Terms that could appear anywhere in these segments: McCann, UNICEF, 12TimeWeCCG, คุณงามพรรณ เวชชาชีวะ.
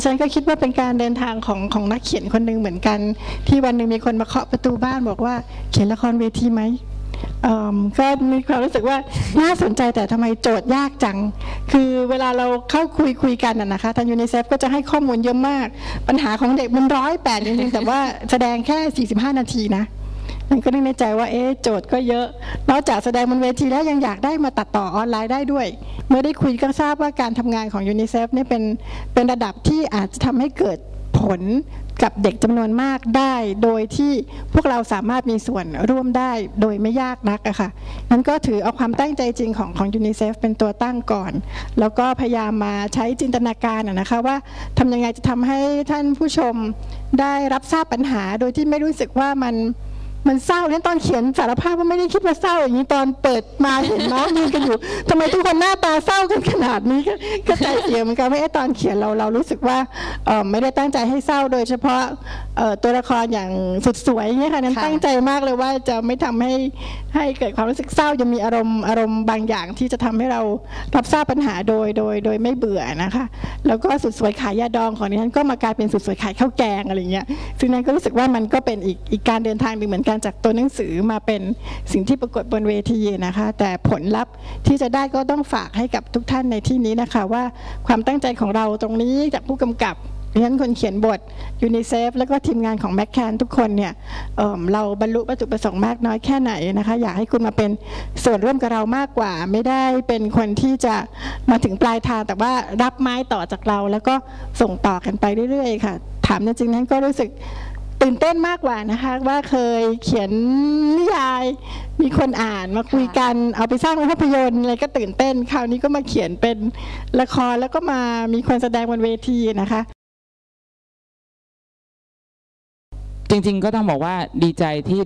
ดิฉันก็คิดว่าเป็นการเดินทางของนักเขียนคนหนึ่งเหมือนกันที่วันหนึ่งมีคนมาเคาะประตูบ้านบอกว่าเขียนละครเวทีไหมก็มีความรู้สึกว่าน่าสนใจแต่ทำไมโจทย์ยากจังคือเวลาเราเข้าคุยกันนะคะทางยูนิเซฟก็จะให้ข้อมูลเยอะมากปัญหาของเด็กมัน108จริงๆแต่ว่าแสดงแค่45นาทีนะมันก็นึกในใจว่าโจทย์ก็เยอะนอกจากแสดงบนเวทีแล้วยังอยากได้มาตัดต่อออนไลน์ได้ด้วยเมื่อได้คุยก็ทราบว่าการทำงานของยูนิเซฟเนี่ยเป็นระดับที่อาจจะทำให้เกิดผลกับเด็กจำนวนมากได้โดยที่พวกเราสามารถมีส่วนร่วมได้โดยไม่ยากนักอะค่ะนั้นก็ถือเอาความตั้งใจจริงของยูนิเซฟเป็นตัวตั้งก่อนแล้วก็พยายามมาใช้จินตนาการนะคะว่าทำยังไงจะทำให้ท่านผู้ชมได้รับทราบปัญหาโดยที่ไม่รู้สึกว่ามันเศร้าเนี่ยตอนเขียนสารภาพว่าไม่ได้คิดว่าเศร้าอย่างนี้ตอนเปิดมาเห็นน้องยืนกันอยู่ทำไมทุกคนหน้าตาเศร้ากันขนาดนี้ก็ใจเสียเหมือนกันไม่ตอนเขียนเรารู้สึกว่าไม่ได้ตั้งใจให้เศร้าโดยเฉพาะตัวละครอย่างสุดสวยเนี่ยค่ะนั้นตั้งใจมากเลยว่าจะไม่ทำให้เกิดความรู้สึกเศร้าจะมีอารมณ์บางอย่างที่จะทำให้เรารับทราบปัญหาโดยไม่เบื่อนะคะแล้วก็สุดสวยขายยาดองของดิฉันก็มากลายเป็นสุดสวยขายข้าวแกงอะไรเงี้ยซึ่งนั้นก็รู้สึกว่ามันก็เป็นอีกการเดินทางหนึ่งเหมือนกันจากตัวหนังสือมาเป็นสิ่งที่ปรากฏบนเวทีนะคะแต่ผลลัพธ์ที่จะได้ก็ต้องฝากให้กับทุกท่านในที่นี้นะคะว่าความตั้งใจของเราตรงนี้จากผู้กำกับดิฉันคนเขียนบทยูนิเซฟแล้วก็ทีมงานของแมคแคนทุกคนเนี่ยเราบรรลุวัตถุประสงค์มากน้อยแค่ไหนนะคะอยากให้คุณมาเป็นส่วนร่วมกับเรามากกว่าไม่ได้เป็นคนที่จะมาถึงปลายทางแต่ว่ารับไม้ต่อจากเราแล้วก็ส่งต่อกันไปเรื่อยๆค่ะถามจริงๆนั้นก็รู้สึกตื่นเต้นมากกว่านะคะว่าเคยเขียนนิยายมีคนอ่านมาคุยกันเอาไปสร้างเป็นภาพยนตร์อะไรก็ตื่นเต้นคราวนี้ก็มาเขียนเป็นละครแล้วก็มามีคนแสดงบนเวทีนะคะจริงๆก็ต้องบอกว่าดีใจที่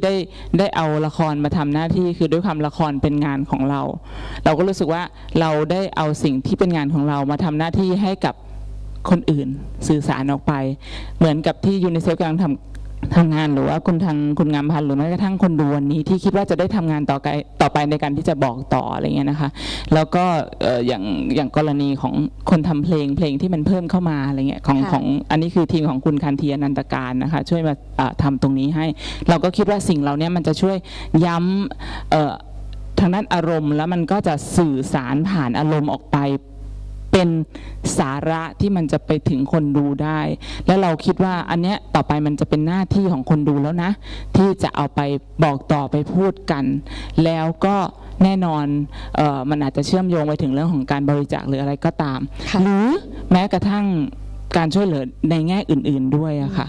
ได้เอาละครมาทำหน้าที่คือด้วยความละครเป็นงานของเราเราก็รู้สึกว่าเราได้เอาสิ่งที่เป็นงานของเรามาทำหน้าที่ให้กับคนอื่นสื่อสารออกไปเหมือนกับที่ยูนิเซฟกำลังทำงานหรือว่าคุณงามพันธุ์หรือแม้กระทั่งคนดูวันนี้ที่คิดว่าจะได้ทำงานต่อไปในการที่จะบอกต่ออะไรเงี้ยนะคะแล้วก็อย่างกรณีของคนทำเพลงที่มันเพิ่มเข้ามาอะไรเงี้ยของอันนี้คือทีมของคุณคันธีอนันตการนะคะช่วยมาทำตรงนี้ให้เราก็คิดว่าสิ่งเหล่านี้มันจะช่วยย้ำทางด้านอารมณ์แล้วมันก็จะสื่อสารผ่านอารมณ์ออกไปเป็นสาระที่มันจะไปถึงคนดูได้และเราคิดว่าอันเนี้ยต่อไปมันจะเป็นหน้าที่ของคนดูแล้วนะที่จะเอาไปบอกต่อไปพูดกันแล้วก็แน่นอนมันอาจจะเชื่อมโยงไปถึงเรื่องของการบริจาคหรืออะไรก็ตามหรือแม้กระทั่งการช่วยเหลือในแง่อื่นๆด้วยอะค่ะ